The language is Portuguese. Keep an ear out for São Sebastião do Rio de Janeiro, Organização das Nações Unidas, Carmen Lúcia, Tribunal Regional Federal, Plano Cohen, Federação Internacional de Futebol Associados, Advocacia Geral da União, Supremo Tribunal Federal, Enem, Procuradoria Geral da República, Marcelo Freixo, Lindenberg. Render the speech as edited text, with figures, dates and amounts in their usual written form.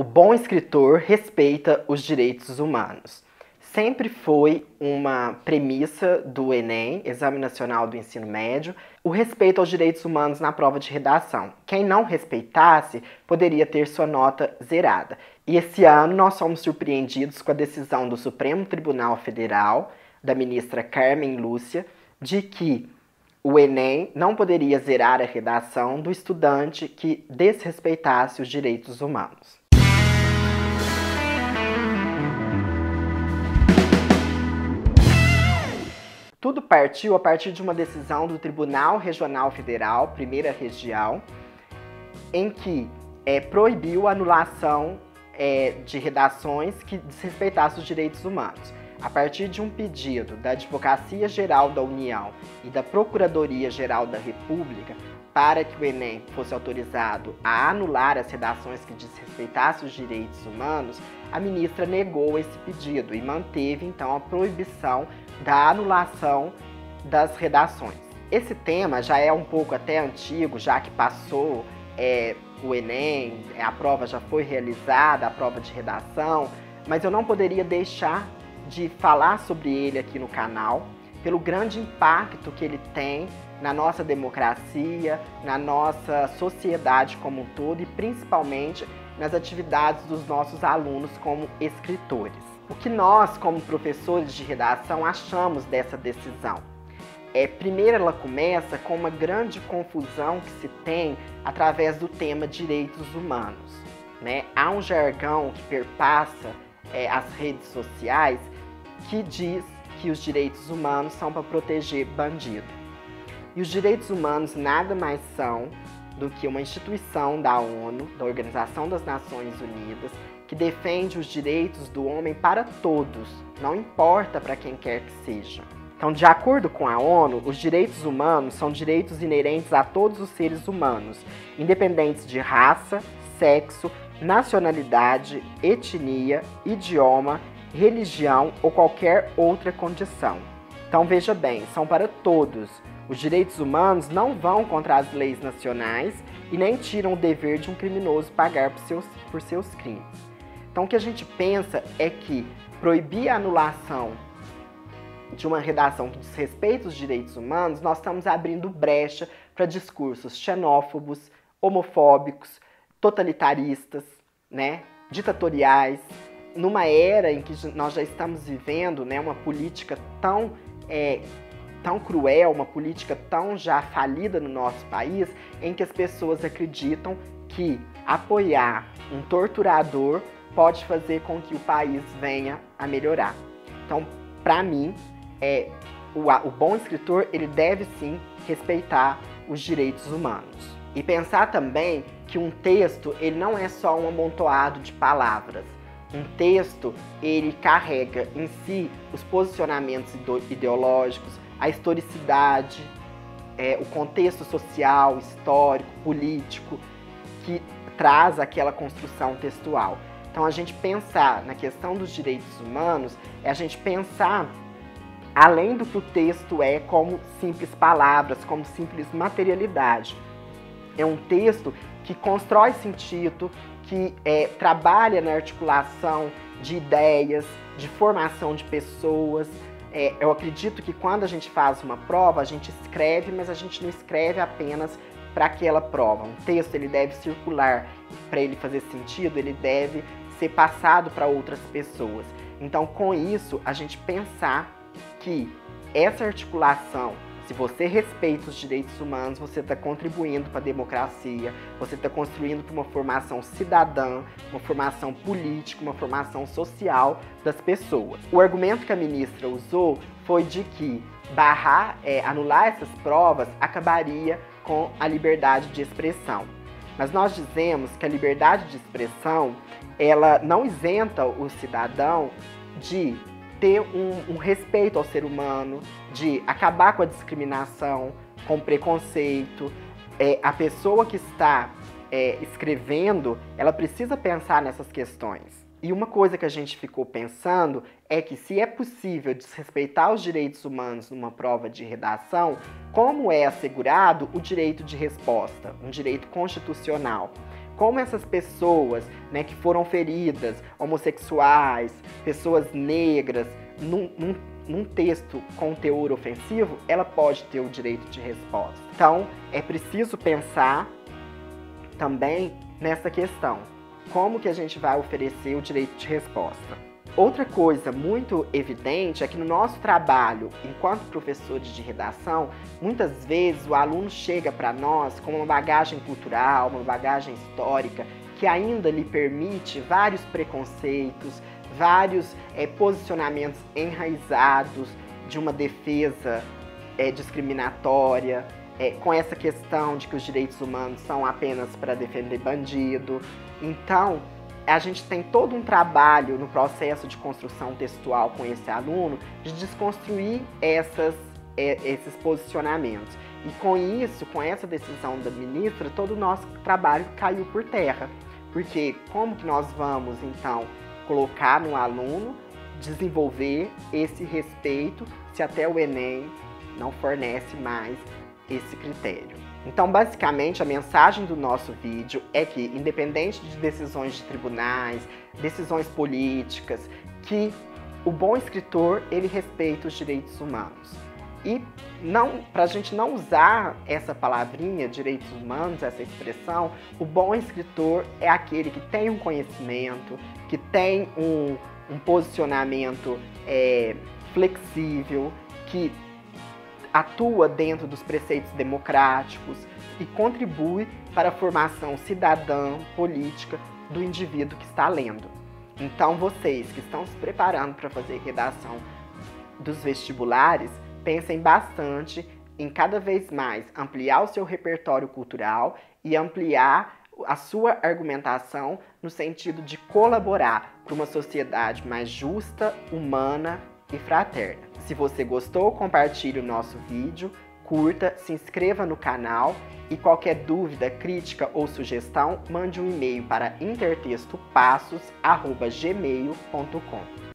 O bom escritor respeita os direitos humanos. Sempre foi uma premissa do Enem, Exame Nacional do Ensino Médio, o respeito aos direitos humanos na prova de redação. Quem não respeitasse poderia ter sua nota zerada. E esse ano nós fomos surpreendidos com a decisão do Supremo Tribunal Federal, da ministra Carmen Lúcia, de que o Enem não poderia zerar a redação do estudante que desrespeitasse os direitos humanos. Tudo partiu a partir de uma decisão do Tribunal Regional Federal, Primeira Região, em que proibiu a anulação de redações que desrespeitassem os direitos humanos. A partir de um pedido da Advocacia Geral da União e da Procuradoria Geral da República para que o Enem fosse autorizado a anular as redações que desrespeitassem os direitos humanos, a ministra negou esse pedido e manteve, então, a proibição da anulação das redações. Esse tema já é um pouco até antigo, já que passou o Enem, a prova já foi realizada, a prova de redação, mas eu não poderia deixar de falar sobre ele aqui no canal, pelo grande impacto que ele tem na nossa democracia, na nossa sociedade como um todo e principalmente nas atividades dos nossos alunos como escritores. O que nós, como professores de redação, achamos dessa decisão? Primeiro, ela começa com uma grande confusão que se tem através do tema direitos humanos, né? Há um jargão que perpassa as redes sociais que diz que os direitos humanos são para proteger bandido. E os direitos humanos nada mais são do que uma instituição da ONU, da Organização das Nações Unidas, que defende os direitos do homem para todos, não importa para quem quer que seja. Então, de acordo com a ONU, os direitos humanos são direitos inerentes a todos os seres humanos, independentes de raça, sexo, nacionalidade, etnia, idioma, religião ou qualquer outra condição. Então, veja bem, são para todos. Os direitos humanos não vão contra as leis nacionais e nem tiram o dever de um criminoso pagar por seus crimes. Então, o que a gente pensa é que proibir a anulação de uma redação que desrespeita os direitos humanos, nós estamos abrindo brecha para discursos xenófobos, homofóbicos, totalitaristas, né, ditatoriais, numa era em que nós já estamos vivendo, né, uma política tão cruel, uma política tão já falida no nosso país, em que as pessoas acreditam que apoiar um torturador pode fazer com que o país venha a melhorar. Então, para mim, o bom escritor, ele deve sim respeitar os direitos humanos. E pensar também que um texto, ele não é só um amontoado de palavras. Um texto, ele carrega em si os posicionamentos ideológicos, a historicidade, o contexto social, histórico, político, que traz aquela construção textual. Então, a gente pensar na questão dos direitos humanos é a gente pensar além do que o texto é como simples palavras, como simples materialidade. É um texto que constrói sentido, que trabalha na articulação de ideias, de formação de pessoas. Eu acredito que quando a gente faz uma prova, a gente escreve, mas a gente não escreve apenas para aquela prova. Um texto, ele deve circular, para ele fazer sentido, ele deve ser passado para outras pessoas. Então, com isso, a gente pensar que essa articulação, se você respeita os direitos humanos, você está contribuindo para a democracia, você está construindo para uma formação cidadã, uma formação política, uma formação social das pessoas. O argumento que a ministra usou foi de que barrar, anular essas provas acabaria com a liberdade de expressão. Mas nós dizemos que a liberdade de expressão, ela não isenta o cidadão de ter um respeito ao ser humano, de acabar com a discriminação, com o preconceito. A pessoa que está escrevendo, ela precisa pensar nessas questões. E uma coisa que a gente ficou pensando é que se é possível desrespeitar os direitos humanos numa prova de redação, como é assegurado o direito de resposta, um direito constitucional? como essas pessoas, né, que foram feridas, homossexuais, pessoas negras, num texto com teor ofensivo, ela pode ter o direito de resposta. Então, é preciso pensar também nessa questão. Como que a gente vai oferecer o direito de resposta? Outra coisa muito evidente é que no nosso trabalho, enquanto professores de redação, muitas vezes o aluno chega para nós com uma bagagem cultural, uma bagagem histórica, que ainda lhe permite vários preconceitos, vários posicionamentos enraizados de uma defesa discriminatória, com essa questão de que os direitos humanos são apenas para defender bandido. Então, a gente tem todo um trabalho no processo de construção textual com esse aluno de desconstruir esses posicionamentos. E com isso, com essa decisão da ministra, todo o nosso trabalho caiu por terra. Porque como que nós vamos, então, colocar no aluno, desenvolver esse respeito, se até o Enem não fornece mais esse critério? Então, basicamente, a mensagem do nosso vídeo é que, independente de decisões de tribunais, decisões políticas, que o bom escritor, ele respeita os direitos humanos. E para a gente não usar essa palavrinha, direitos humanos, essa expressão, o bom escritor é aquele que tem um conhecimento, que tem um posicionamento flexível, que atua dentro dos preceitos democráticos e contribui para a formação cidadã, política do indivíduo que está lendo. Então, vocês que estão se preparando para fazer redação dos vestibulares, pensem bastante em cada vez mais ampliar o seu repertório cultural e ampliar a sua argumentação no sentido de colaborar para uma sociedade mais justa, humana e fraterna. Se você gostou, compartilhe o nosso vídeo, curta, se inscreva no canal e qualquer dúvida, crítica ou sugestão, mande um e-mail para intertextopassos@gmail.com.